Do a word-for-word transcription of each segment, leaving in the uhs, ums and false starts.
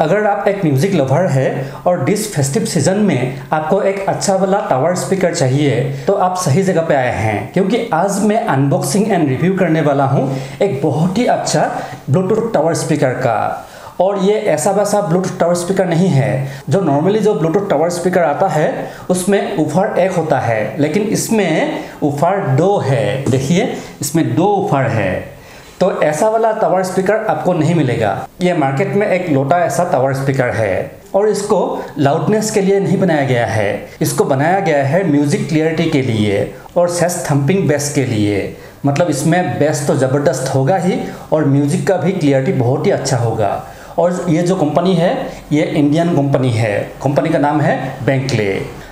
अगर आप एक म्यूजिक लवर है और दिस फेस्टिव सीजन में आपको एक अच्छा वाला टावर स्पीकर चाहिए तो आप सही जगह पे आए हैं, क्योंकि आज मैं अनबॉक्सिंग एंड रिव्यू करने वाला हूँ एक बहुत ही अच्छा ब्लूटूथ टावर स्पीकर का। और ये ऐसा वैसा ब्लूटूथ टावर स्पीकर नहीं है, जो नॉर्मली जो ब्लूटूथ टावर स्पीकर आता है उसमें ऊपर एक होता है, लेकिन इसमें ऊपर दो है। देखिए इसमें दो ऊपर है, तो ऐसा वाला टावर स्पीकर आपको नहीं मिलेगा। ये मार्केट में एक लोटा ऐसा टावर स्पीकर है और इसको लाउडनेस के लिए नहीं बनाया गया है, इसको बनाया गया है म्यूजिक क्लियरिटी के लिए और सेस थम्पिंग बेस के लिए। मतलब इसमें बेस तो ज़बरदस्त होगा ही और म्यूजिक का भी क्लियरिटी बहुत ही अच्छा होगा। और ये जो कंपनी है ये इंडियन कंपनी है, कंपनी का नाम है बेंकले।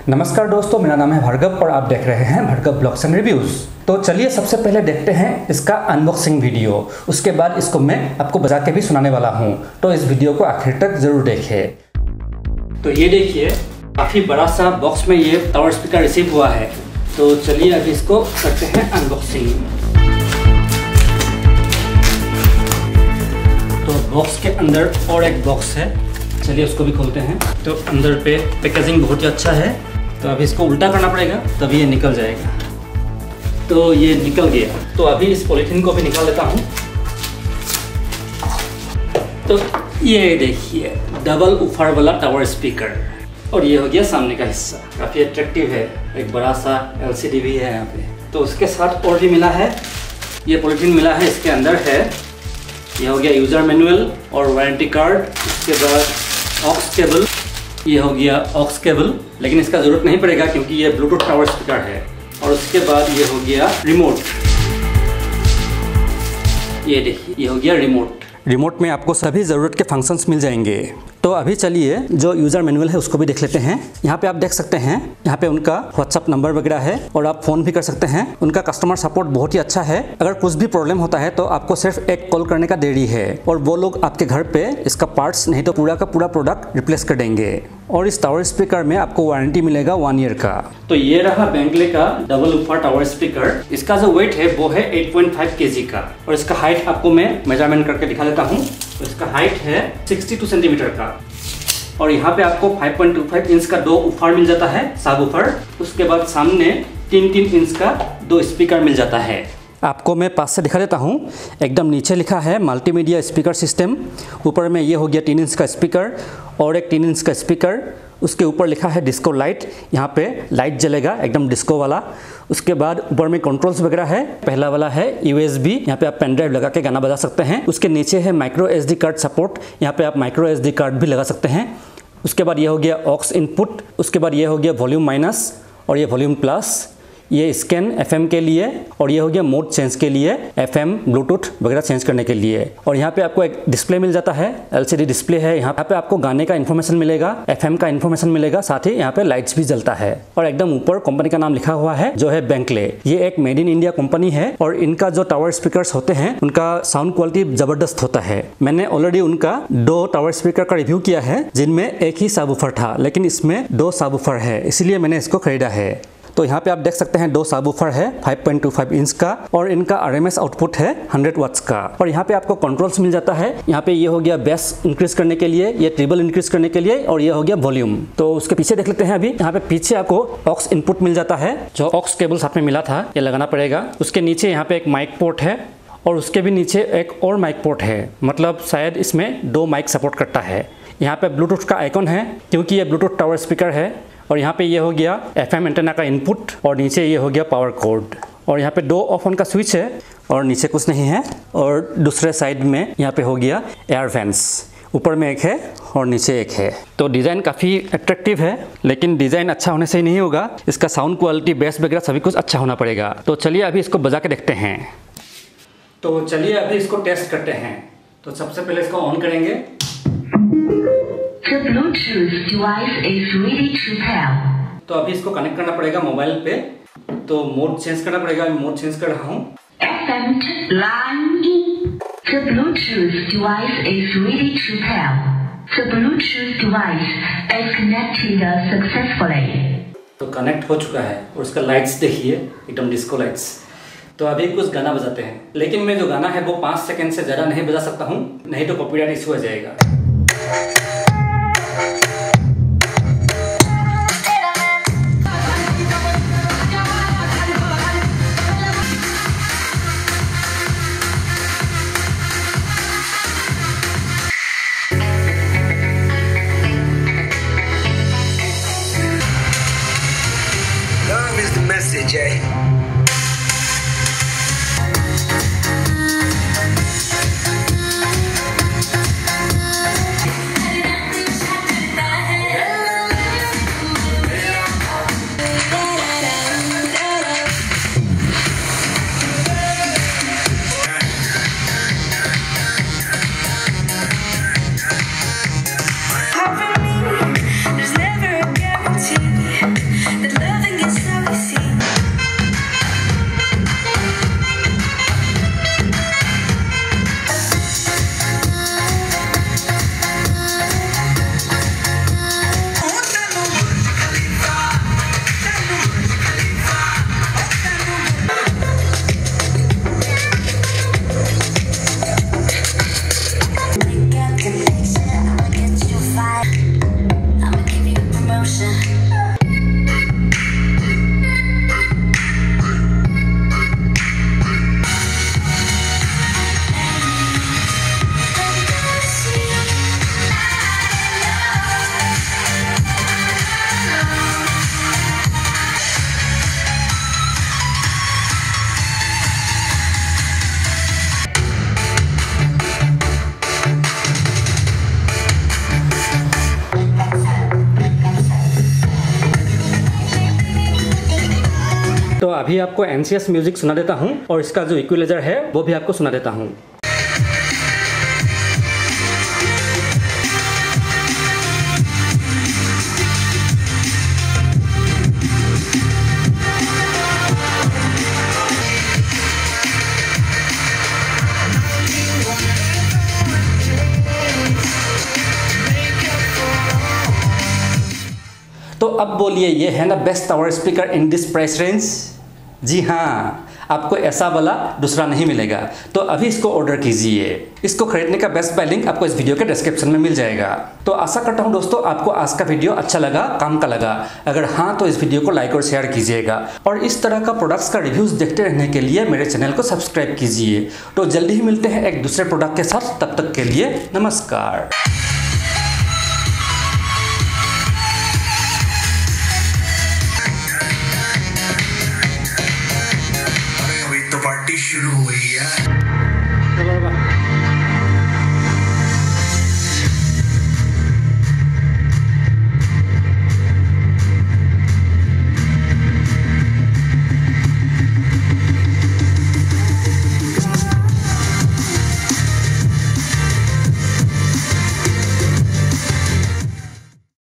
नमस्कार दोस्तों, मेरा नाम है भार्गव और आप देख रहे हैं भार्गव ब्लॉग्स एंड रिव्यूज़। तो चलिए सबसे पहले देखते हैं इसका अनबॉक्सिंग वीडियो, उसके बाद इसको मैं आपको बजा के भी सुनाने वाला हूँ, तो इस वीडियो को आखिर तक जरूर देखें। तो ये देखिए काफ़ी बड़ा सा बॉक्स में ये टावर स्पीकर रिसीव हुआ है। तो चलिए अभी इसको करते हैं अनबॉक्सिंग। तो बॉक्स के अंदर और एक बॉक्स है, चलिए उसको भी खोलते हैं। तो अंदर पे पैकेजिंग बहुत ही अच्छा है। तो अभी इसको उल्टा करना पड़ेगा तभी ये निकल जाएगा। तो ये निकल गया, तो अभी इस पॉलीथिन को भी निकाल लेता हूँ। तो ये देखिए डबल उफाड़ वाला टावर स्पीकर, और ये हो गया सामने का हिस्सा। काफ़ी अट्रैक्टिव है, एक बड़ा सा एलसीडी भी है यहाँ पे। तो उसके साथ और भी मिला है, ये पॉलीथिन मिला है, इसके अंदर है। ये हो गया यूज़र मैनुअल और वारंटी कार्ड, इसके बाद ऑक्स केबल, ये हो गया ऑक्स केबल, लेकिन इसका ज़रूरत नहीं पड़ेगा क्योंकि ये ब्लूटूथ टावर स्पीकर है। और उसके बाद ये हो गया रिमोट, ये देखिए ये हो गया रिमोट। रिमोट में आपको सभी ज़रूरत के फंक्शंस मिल जाएंगे। तो अभी चलिए जो यूज़र मैनुअल है उसको भी देख लेते हैं। यहाँ पे आप देख सकते हैं, यहाँ पे उनका व्हाट्सअप नंबर वगैरह है और आप फ़ोन भी कर सकते हैं। उनका कस्टमर सपोर्ट बहुत ही अच्छा है, अगर कुछ भी प्रॉब्लम होता है तो आपको सिर्फ एक कॉल करने का देरी है और वो लोग आपके घर पे इसका पार्ट्स नहीं तो पूरा का पूरा प्रोडक्ट रिप्लेस कर देंगे। और इस टावर स्पीकर में आपको वारंटी मिलेगा वन ईयर का। तो ये रहा बेंकले का डबल उफा टावर स्पीकर। इसका जो वेट है वो है एट पॉइंट फाइव केजी का, और इसका हाइट आपको मैं मेजरमेंट करके दिखा देता हूँ। तो इसका हाइट है सिक्सटी टू सेंटीमीटर का, और यहाँ पे आपको five point two five inch का दो उफाड़ मिल जाता है, सब उफाड़। उसके बाद सामने तीन तीन इंच का दो स्पीकर मिल जाता है। आपको मैं पास से दिखा देता हूँ। एकदम नीचे लिखा है मल्टीमीडिया स्पीकर सिस्टम, ऊपर में ये हो गया तीन इंच का स्पीकर और एक तीन इंच का स्पीकर। उसके ऊपर लिखा है डिस्को लाइट, यहाँ पे लाइट जलेगा एकदम डिस्को वाला। उसके बाद ऊपर में कंट्रोल्स वगैरह है, पहला वाला है यू एस बी, यहाँ पे आप पेन ड्राइव लगा के गाना बजा सकते हैं। उसके नीचे है micro S D card support, यहाँ पे आप माइक्रो एस डी कार्ड भी लगा सकते हैं। उसके बाद ये हो गया ऑक्स इनपुट, उसके बाद ये हो गया वॉल्यूम माइनस और ये वॉल्यूम प्लस, ये स्कैन एफ एम के लिए, और ये हो गया मोड चेंज के लिए, एफ एम ब्लूटूथ वगैरह चेंज करने के लिए। और यहाँ पे आपको एक डिस्प्ले मिल जाता है, एल सी डी डिस्प्ले है। यहाँ पे आपको गाने का इन्फॉर्मेशन मिलेगा, एफ एम का इन्फॉर्मेशन मिलेगा, साथ ही यहाँ पे लाइट्स भी जलता है। और एकदम ऊपर कंपनी का नाम लिखा हुआ है जो है बेंकले। ये एक मेड इन इंडिया कंपनी है और इनका जो टावर स्पीकर होते हैं उनका साउंड क्वालिटी जबरदस्त होता है। मैंने ऑलरेडी उनका दो टावर स्पीकर का रिव्यू किया है, जिनमें एक ही सबवूफर था, लेकिन इसमें दो सबवूफर है, इसलिए मैंने इसको खरीदा है। तो यहाँ पे आप देख सकते हैं दो सबवूफर है five point two five inch का, और इनका आर एम एस आउटपुट है हंड्रेड वाट्स का। और यहाँ पे आपको कंट्रोल्स मिल जाता है, यहाँ पे ये हो गया बेस इंक्रीज करने के लिए, ये ट्रिबल इंक्रीज करने के लिए, और ये हो गया वॉल्यूम। तो उसके पीछे देख लेते हैं अभी। यहाँ पे पीछे आपको ऑक्स इनपुट मिल जाता है, जो ऑक्स केबल साथ में मिला था ये लगाना पड़ेगा। उसके नीचे यहाँ पे एक माइक पोर्ट है और उसके भी नीचे एक और माइक पोर्ट है, मतलब शायद इसमें दो माइक सपोर्ट करता है। यहाँ पे ब्लूटूथ का आइकॉन है क्योंकि ये ब्लूटूथ टावर स्पीकर है। और यहाँ पे ये हो गया एफ एम एंटेना का इनपुट, और नीचे ये हो गया पावर कोड, और यहाँ पे दो ऑफ ऑन का स्विच है और नीचे कुछ नहीं है। और दूसरे साइड में यहाँ पे हो गया एयर वेंट्स, ऊपर में एक है और नीचे एक है। तो डिज़ाइन काफ़ी अट्रैक्टिव है, लेकिन डिज़ाइन अच्छा होने से ही नहीं होगा, इसका साउंड क्वालिटी बेस वगैरह सभी कुछ अच्छा होना पड़ेगा। तो चलिए अभी इसको बजा के देखते हैं। तो चलिए अभी इसको टेस्ट करते हैं। तो सबसे पहले इसको ऑन करेंगे। The Bluetooth device is ready to pair. तो अभी इसको कनेक्ट करना पड़ेगा मोबाइल पे, तो मोड चेंज करना पड़ेगा, मोड चेंज कर रहा हूँ। The Bluetooth device is ready to pair. The Bluetooth device is connected successfully. तो कनेक्ट हो चुका है, और उसका लाइट्स देखिए एकदम डिस्को लाइट्स। तो अभी कुछ गाना बजाते हैं, लेकिन मैं जो गाना है वो पाँच सेकेंड से ज़्यादा नहीं बजा सकता हूँ, नहीं तो कॉपीराइट इश्यू हो जाएगा। अभी आपको एनसीएस म्यूजिक सुना देता हूँ और इसका जो इक्विलाइजर है वो भी आपको सुना देता हूँ। तो अब बोलिए ये है ना best tower speaker in this price range. जी हाँ, आपको ऐसा वाला दूसरा नहीं मिलेगा। तो अभी इसको ऑर्डर कीजिए। इसको खरीदने का बेस्ट बाय लिंक आपको इस वीडियो के डिस्क्रिप्शन में मिल जाएगा। तो आशा करता हूँ दोस्तों आपको आज का वीडियो अच्छा लगा, काम का लगा। अगर हाँ तो इस वीडियो को लाइक और शेयर कीजिएगा और इस तरह का प्रोडक्ट्स का रिव्यूज देखते रहने के लिए मेरे चैनल को सब्सक्राइब कीजिए। तो जल्दी ही मिलते हैं एक दूसरे प्रोडक्ट के साथ, तब तक के लिए नमस्कार। शुरू हुई।